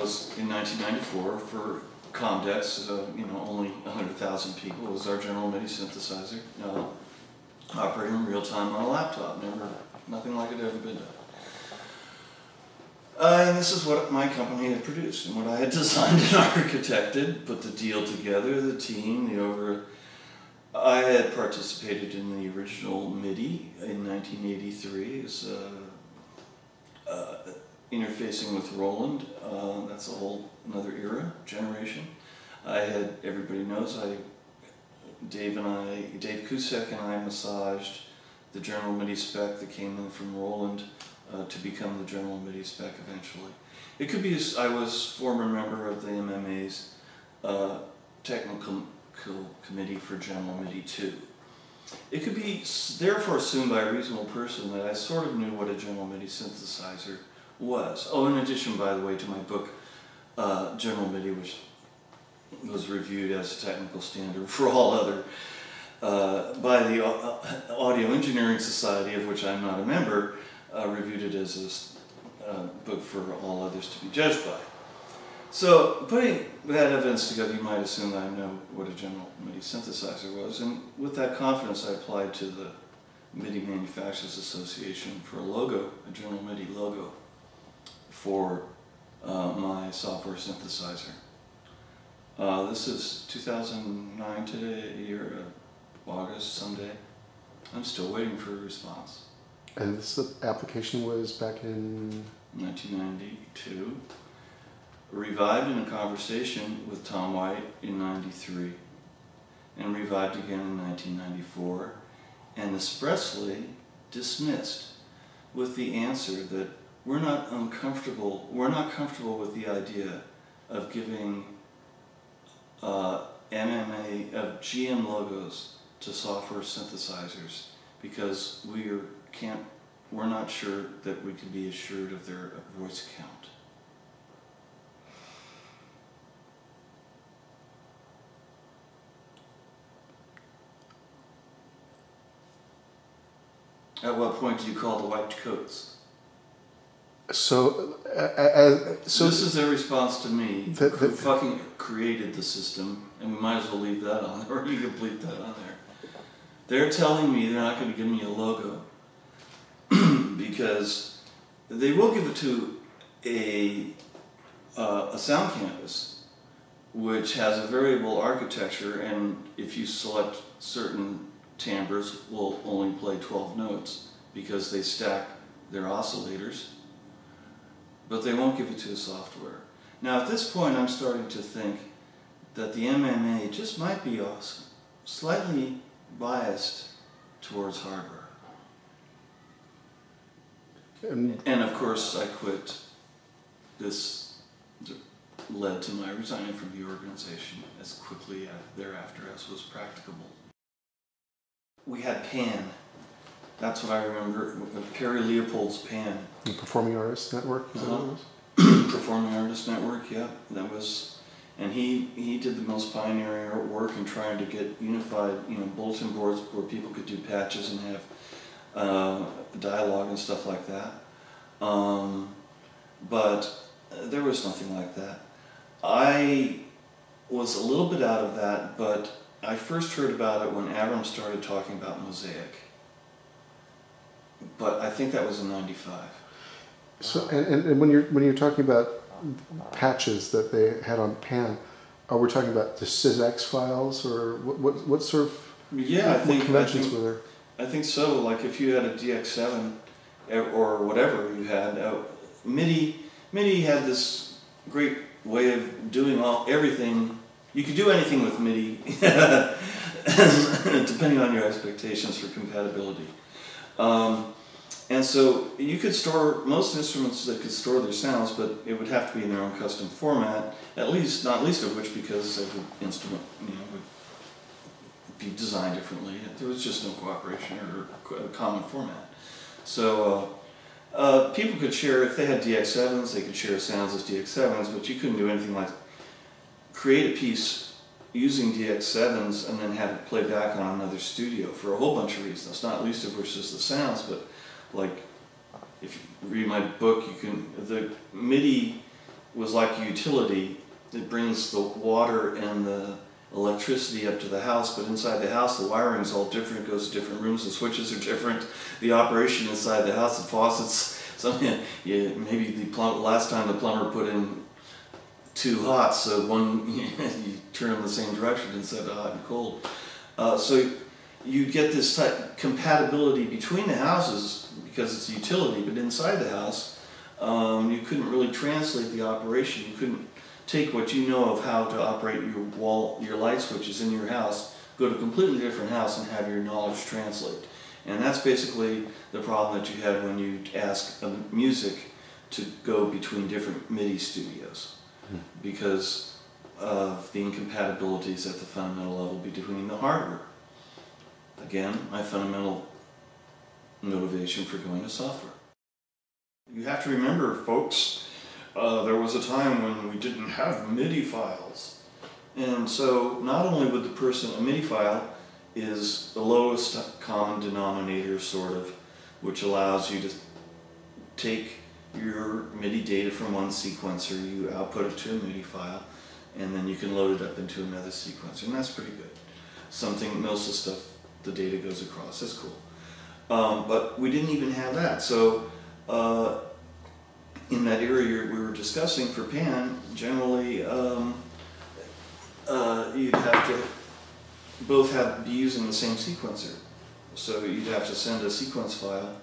was in 1994 for Comdex, you know, only 100,000 people. It was our general MIDI synthesizer, operating in real time on a laptop. Nothing like it had ever been done. And this is what my company had produced and what I had designed and architected, put the deal together, the team, the over. I had participated in the original MIDI in 1983 as interfacing with Roland. That's a whole another era, generation. I had, everybody knows, Dave Kusek and I massaged the general MIDI spec that came in from Roland. To become the general MIDI spec eventually. It could be, I was former member of the MMA's technical committee for general MIDI 2. It could be therefore assumed by a reasonable person that I sort of knew what a general MIDI synthesizer was. Oh, in addition, by the way, to my book, General MIDI, which was reviewed as a technical standard for all other, by the Audio Engineering Society, of which I'm not a member, reviewed it as a book for all others to be judged by. So, putting that evidence together, you might assume that I know what a general MIDI synthesizer was, and with that confidence I applied to the MIDI Manufacturers Association for a logo, a general MIDI logo, for my software synthesizer. This is 2009 today, year of August someday. I'm still waiting for a response. And this application was back in 1992, revived in a conversation with Tom White in 93, and revived again in 1994, and expressly dismissed with the answer that we're not comfortable with the idea of giving GM logos to software synthesizers because we're not sure that we can be assured of their voice count. At what point do you call the white coats? So this is their response to me. Who fucking created the system, and we might as well leave that on, or you can bleep that on there. They're telling me they're not going to give me a logo because they will give it to a sound canvas, which has a variable architecture, and if you select certain timbres, will only play 12 notes because they stack their oscillators. But they won't give it to the software. Now, at this point, I'm starting to think that the MMA just might be slightly biased towards hardware. And of course I quit. This led to my resigning from the organization as quickly thereafter as was practicable. We had Pan. That's what I remember, Perry Leopold's Pan. The Performing Artists Network? Is that what it was? Performing Artists Network, yeah. That was. And he did the most pioneering work in trying to get unified, you know, bulletin boards where people could do patches and have dialogue and stuff like that. But there was nothing like that. I was a little bit out of that, but I first heard about it when Avram started talking about Mosaic. But I think that was in '95. So, and when you're talking about patches that they had on Pan, are we talking about the SysX files, or what sort of, yeah, what conventions were there? I think so. Like if you had a DX7 or whatever you had, MIDI had this great way of doing everything. You could do anything with MIDI, depending on your expectations for compatibility. And so you could store most instruments that could store their sounds, but it would have to be in their own custom format, at least, not least of which because every instrument, you know, would be designed differently. There was just no cooperation or a common format. So people could share, if they had DX7s, they could share sounds as DX7s, but you couldn't do anything like create a piece using DX7s and then have it play back on another studio for a whole bunch of reasons, not least of which is the sounds, but like, if you read my book, you can, the MIDI was like a utility that brings the water and the electricity up to the house, but inside the house the wiring is all different, it goes to different rooms, the switches are different, the operation inside the house, the faucets, something, yeah, maybe the last time the plumber put in two hots, so one, you turn in the same direction instead of hot and cold. So you get this type of compatibility between the houses because it's utility, but inside the house you couldn't really translate the operation. You couldn't take what you know of how to operate your light switches in your house, go to a completely different house and have your knowledge translate. And that's basically the problem that you have when you ask music to go between different MIDI studios, because of the incompatibilities at the fundamental level between the hardware. Again, my fundamental motivation for going to software. You have to remember, folks, there was a time when we didn't have MIDI files. And so not only would the person, a MIDI file is the lowest common denominator, sort of, which allows you to take your MIDI data from one sequencer, you output it to a MIDI file, and then you can load it up into another sequencer, and that's pretty good. Something, most of the stuff, the data goes across, that's cool. But we didn't even have that, so in that area we were discussing for Pan, generally you'd have to both be using the same sequencer, so you'd have to send a sequence file,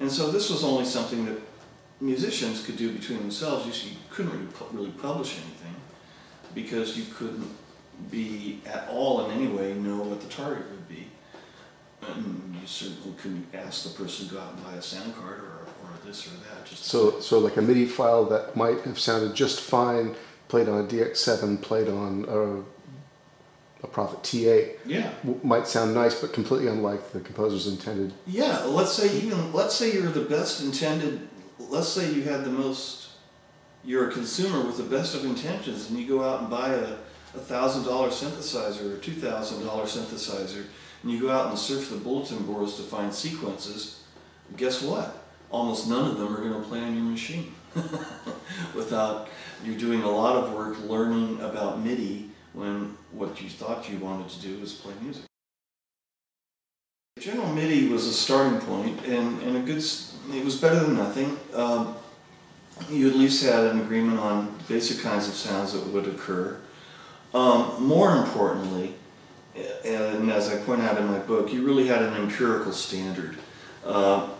and so this was only something that musicians could do between themselves. You couldn't really publish anything because you couldn't be at all in any way know what the target would be. And you certainly couldn't ask the person to go out and buy a sound card or this or that. Just so like a MIDI file that might have sounded just fine, played on a DX7, played on a Prophet T8, yeah, might sound nice but completely unlike the composer's intended. Yeah, let's say you're the best intended. Let's say you had the most, you're a consumer with the best of intentions, and you go out and buy a $1,000 synthesizer or $2,000 synthesizer, and you go out and surf the bulletin boards to find sequences. Guess what? Almost none of them are going to play on your machine without you doing a lot of work learning about MIDI when what you thought you wanted to do was play music. General MIDI was a starting point, and a good, it was better than nothing. You at least had an agreement on basic kinds of sounds that would occur. More importantly, and as I point out in my book, you really had an empirical standard.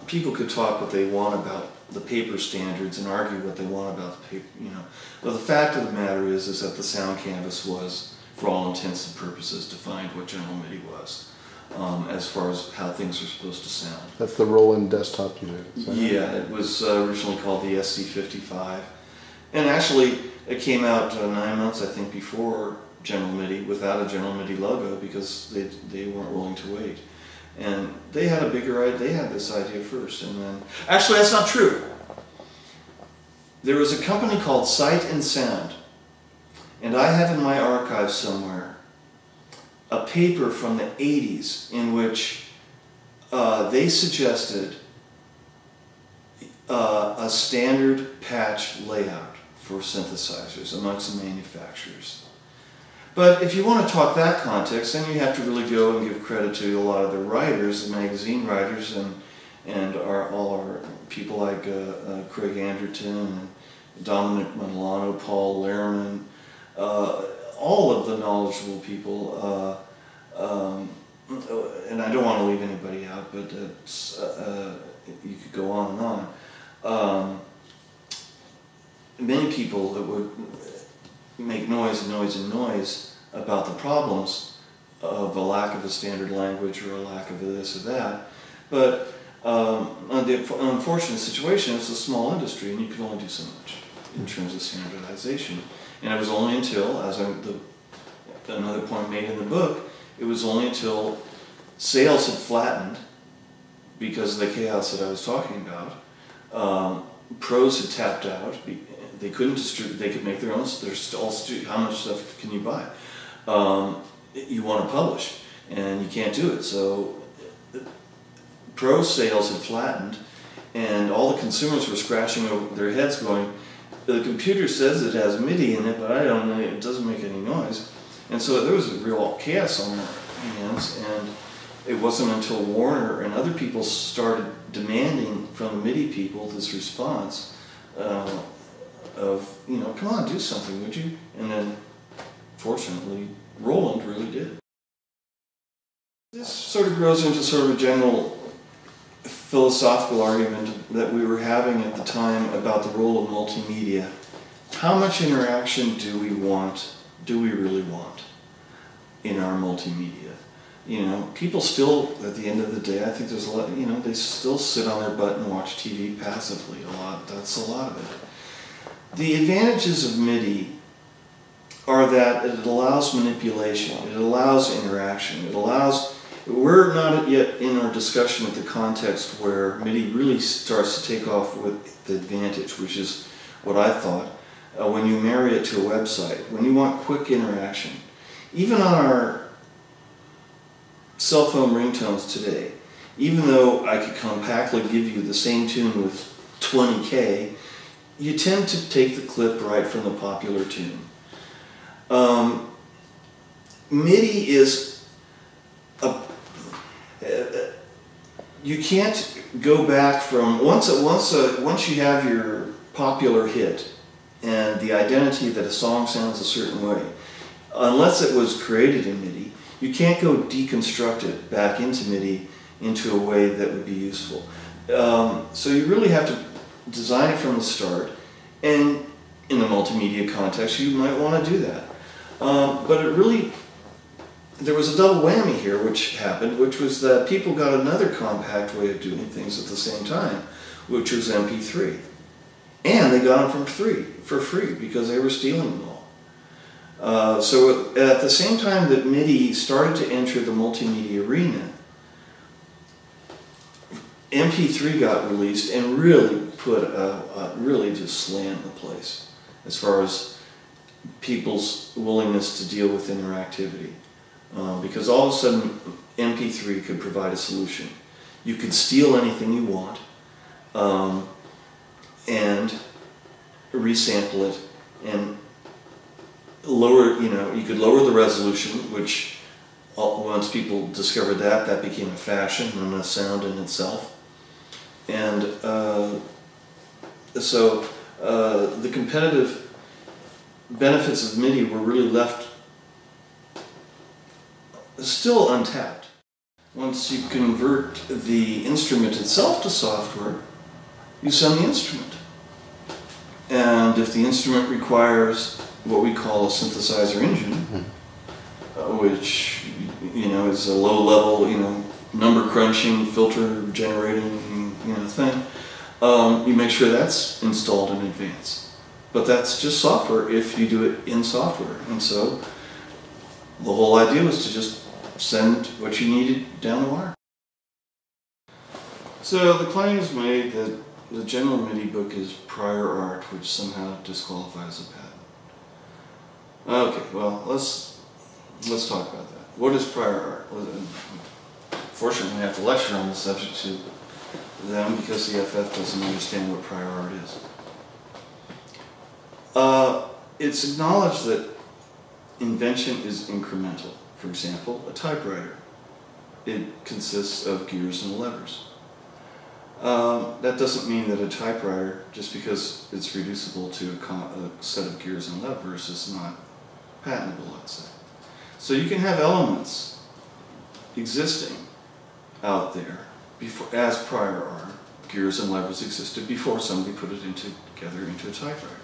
People could talk what they want about the paper standards and argue what they want about the paper, you know. But the fact of the matter is that the sound canvas was, for all intents and purposes, defined what general MIDI was. As far as how things are supposed to sound. That's the Roland desktop unit. Yeah, it was originally called the SC55. And actually, it came out 9 months, I think, before General MIDI, without a General MIDI logo, because they weren't willing to wait. And they had a bigger idea, they had this idea first, and then... Actually, that's not true. There was a company called Sight and Sound, and I have in my archive somewhere a paper from the 80s in which they suggested a standard patch layout for synthesizers amongst the manufacturers. But if you want to talk that context, then you have to really go and give credit to a lot of the writers, the magazine writers, and all our people like Craig Anderton, and Dominic Milano, Paul Lehrman, all of the knowledgeable people, and I don't want to leave anybody out, but you could go on and on. Many people that would make noise and noise and noise about the problems of a lack of a standard language or a lack of this or that, but the unfortunate situation, it's a small industry and you can only do so much in terms of standardization. And it was only until, as another point made in the book, it was only until sales had flattened because of the chaos that I was talking about. Pros had tapped out; they couldn't distribute. They could make their own. There's all how much stuff can you buy? You want to publish, and you can't do it. So, pro sales had flattened, and all the consumers were scratching their heads, going, The computer says it has MIDI in it, but I don't know, it doesn't make any noise. And so there was a real chaos on my hands, and it wasn't until Warner and other people started demanding from the MIDI people this response of, you know, come on, do something, would you? And then, fortunately, Roland really did. This sort of grows into sort of a general philosophical argument that we were having at the time about the role of multimedia. How much interaction do we really want in our multimedia? You know, people still, at the end of the day, I think there's a lot, you know, they still sit on their butt and watch TV passively a lot. That's a lot of it. The advantages of MIDI are that it allows manipulation, it allows interaction, it allows... We're not yet in our discussion of the context where MIDI really starts to take off with the advantage, which is what I thought, when you marry it to a website, when you want quick interaction. Even on our cell phone ringtones today, even though I could compactly give you the same tune with 20K, you tend to take the clip right from the popular tune. MIDI is you can't go back from once you have your popular hit and the identity that a song sounds a certain way, unless it was created in MIDI, you can't go deconstruct it back into MIDI into a way that would be useful. So you really have to design it from the start, and in the multimedia context you might want to do that. But it really, there was a double whammy here which happened, which was that people got another compact way of doing things at the same time, which was MP3. And they got them for free, because they were stealing them all. So at the same time that MIDI started to enter the multimedia arena, MP3 got released and really put really just slammed the place as far as people's willingness to deal with interactivity. Because all of a sudden MP3 could provide a solution. You could steal anything you want and resample it, and lower, you know, you could lower the resolution, which once people discovered that, that became a fashion and a sound in itself. And so the competitive benefits of MIDI were really left still untapped. Once you convert the instrument itself to software, you send the instrument. And if the instrument requires what we call a synthesizer engine, which, you know, is a low-level, you know, number crunching, filter generating, you know, thing, you make sure that's installed in advance. But that's just software if you do it in software. And so the whole idea was to just send what you needed down the wire. So the claim is made that the general MIDI book is prior art, which somehow disqualifies a patent. Okay, well, let's talk about that. What is prior art? Fortunately, we have to lecture on the subject to them because the EFF doesn't understand what prior art is. It's acknowledged that invention is incremental. For example, a typewriter. It consists of gears and levers. That doesn't mean that a typewriter, just because it's reducible to a set of gears and levers, is not patentable, let's say. So you can have elements existing out there before, as prior art. Gears and levers existed before somebody put it together into a typewriter.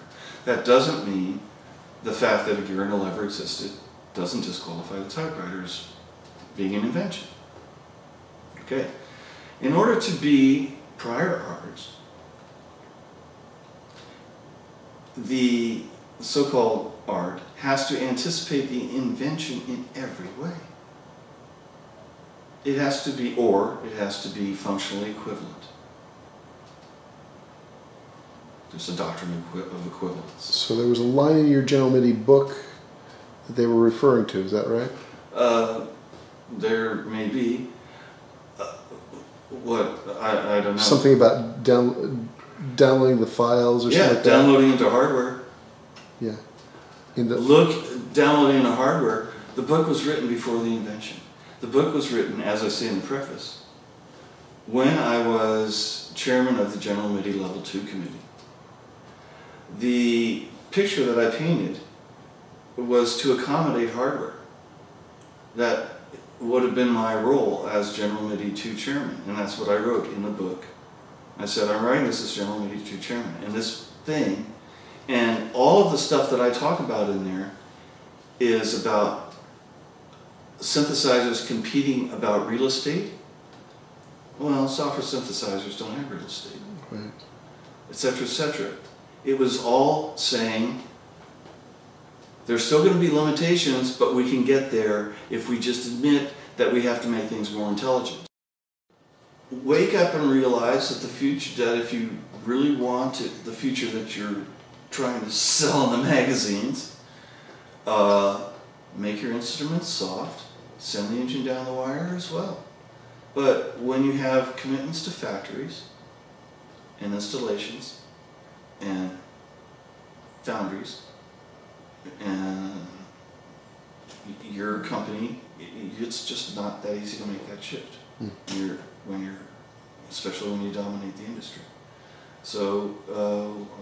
That doesn't mean the fact that a gear and a lever existed doesn't disqualify the typewriter as being an invention. Okay. In order to be prior art, the so-called art has to anticipate the invention in every way. It has to be, or it has to be functionally equivalent. There's a doctrine of equivalence. So there was a line in your general MIDI book that they were referring to, is that right? There may be. What? I don't know. Something about down, downloading the files or something like that? Yeah, downloading into hardware. Yeah. Downloading into hardware. The book was written before the invention. The book was written, as I say in the preface, when I was chairman of the General MIDI Level 2 Committee. The picture that I painted was to accommodate hardware. That would have been my role as General MIDI 2 chairman, and that's what I wrote in the book. I said, I'm writing this as General MIDI 2 chairman, and this thing, and all of the stuff that I talk about in there is about synthesizers competing about real estate. Well, software synthesizers don't have real estate, right, etc., etc. It was all saying, there's still going to be limitations, but we can get there if we just admit that we have to make things more intelligent. Wake up and realize that the future, that if you really want it, the future that you're trying to sell in the magazines, make your instruments soft, send the engine down the wire as well. But when you have commitments to factories and installations and foundries, and your company, it's just not that easy to make that shift. Mm. Especially when you dominate the industry. So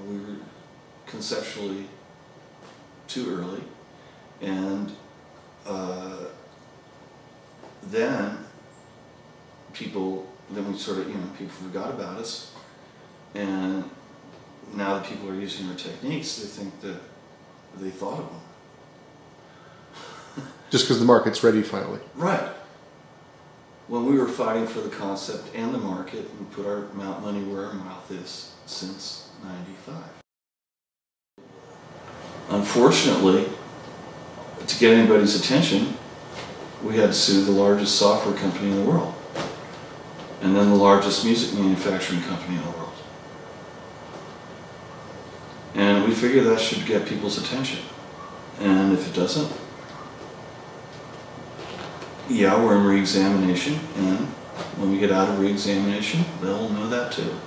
we were conceptually too early, and then we sort of, people forgot about us, and now that people are using our techniques, they think that they thought of them. Just because the market's ready finally. Right. When we were fighting for the concept and the market, we put our money where our mouth is since '95. Unfortunately, to get anybody's attention, we had to sue the largest software company in the world, and then the largest music manufacturing company in the world. And we figure that should get people's attention. And if it doesn't, yeah, we're in re-examination, and when we get out of re-examination, they'll know that too.